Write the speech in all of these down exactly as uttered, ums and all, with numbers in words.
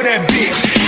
kill that bitch.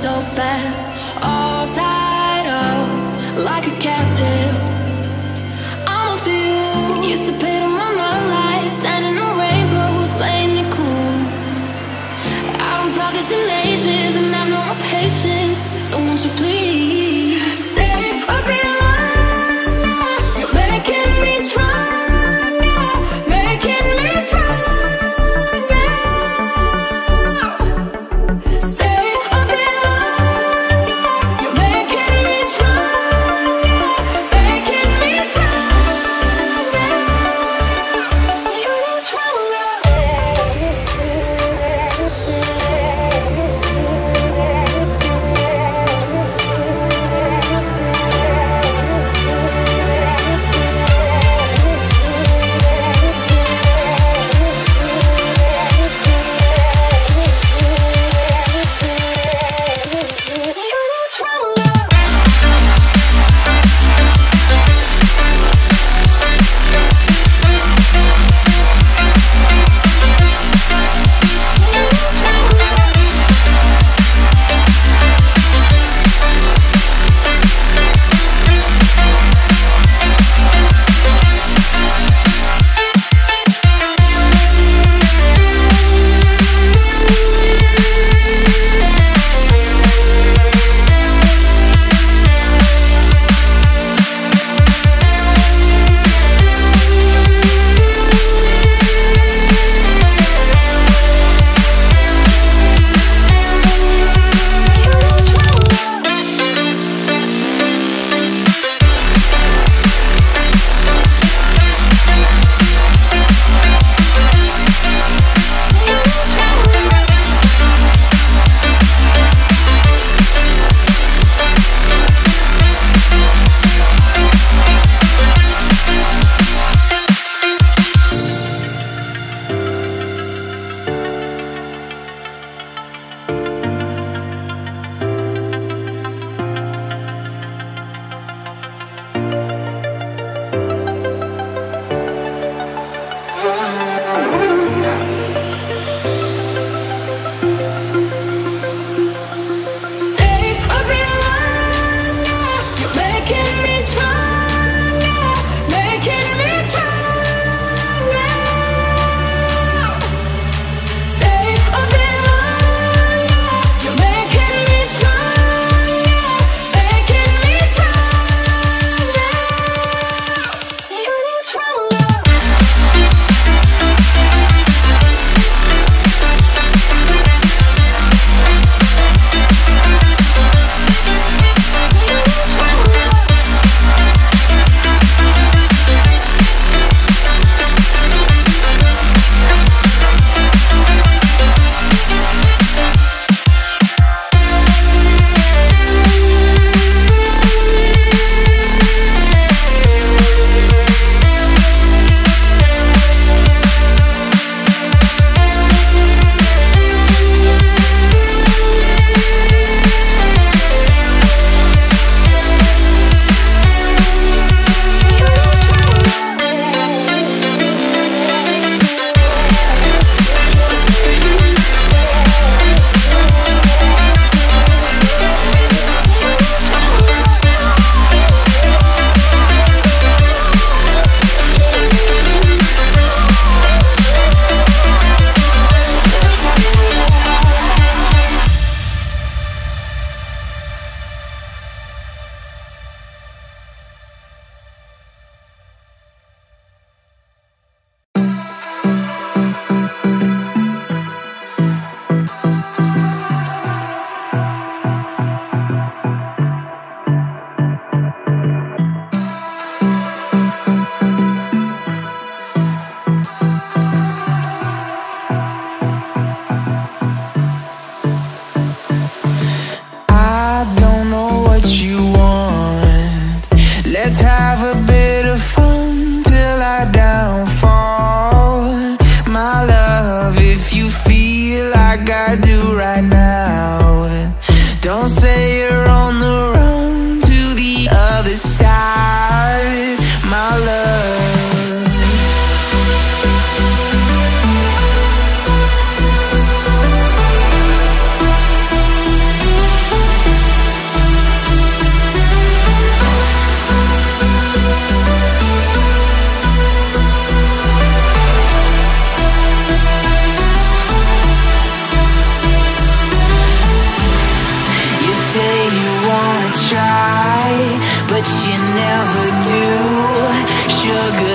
So fast, all tied up like a captive. I'm on to you. Used to pit on my mom life, standing on rainbows, playing it cool. I was all this in ages, and I've no patience. So won't you please stay up in line? You're making me strong.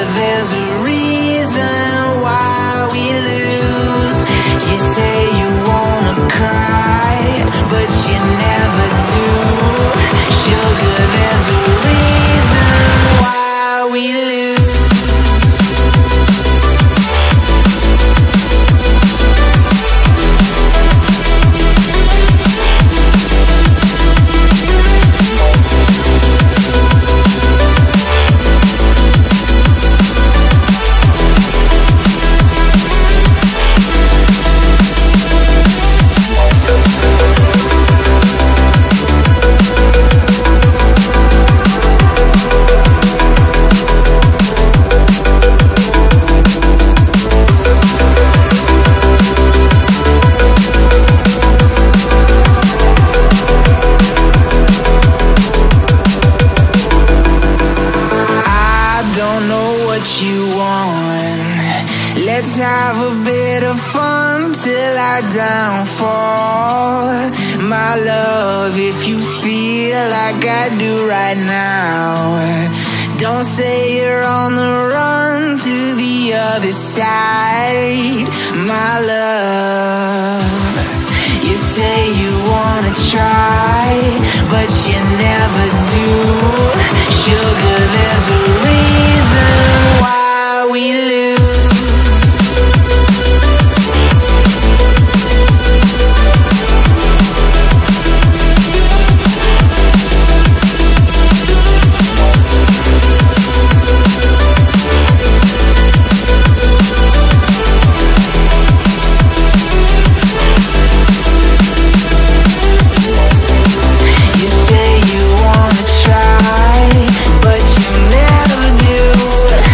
there's a reason why we lose. You say you wanna cry, but you never do. Sugar, there's a reason why we lose. You want, let's have a bit of fun till I downfall. My love, if you feel like I do right now, don't say you're on the run to the other side. My love, you say you wanna try, but you never do. Sugar, there's a reason why we lose. You say you wanna try, but you never do.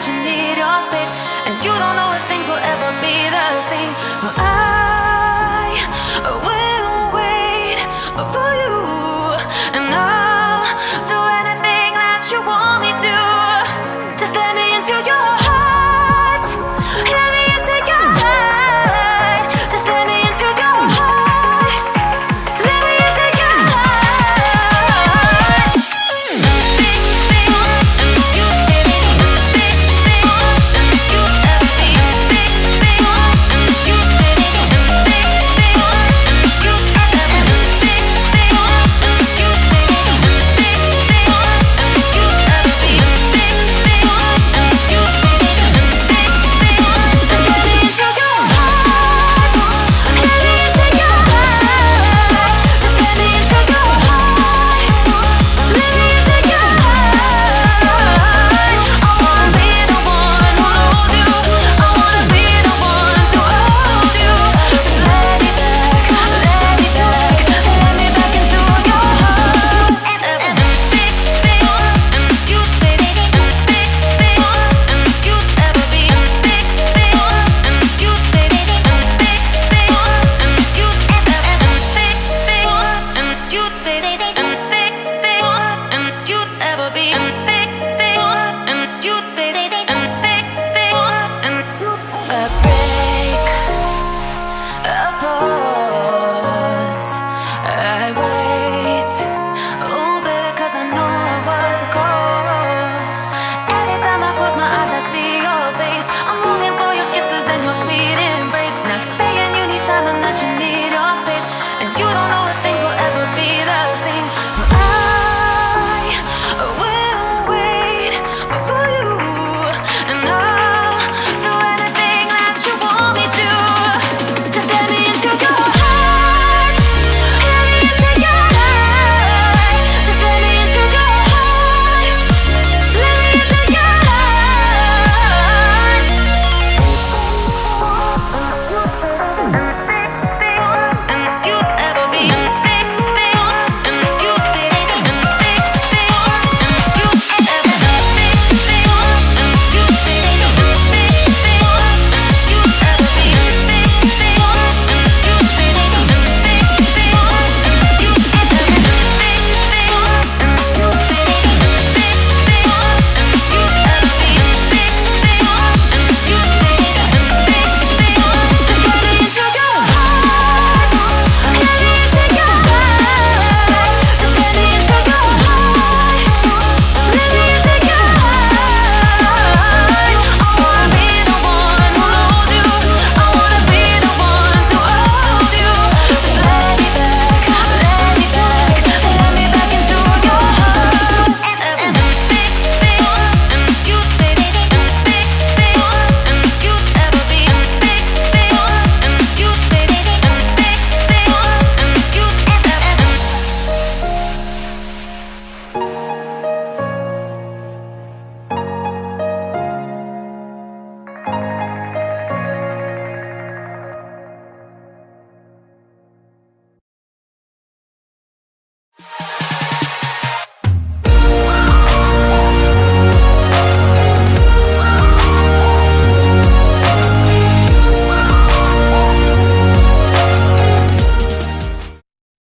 that you need your space, and you don't know if things will ever be the same. Well, I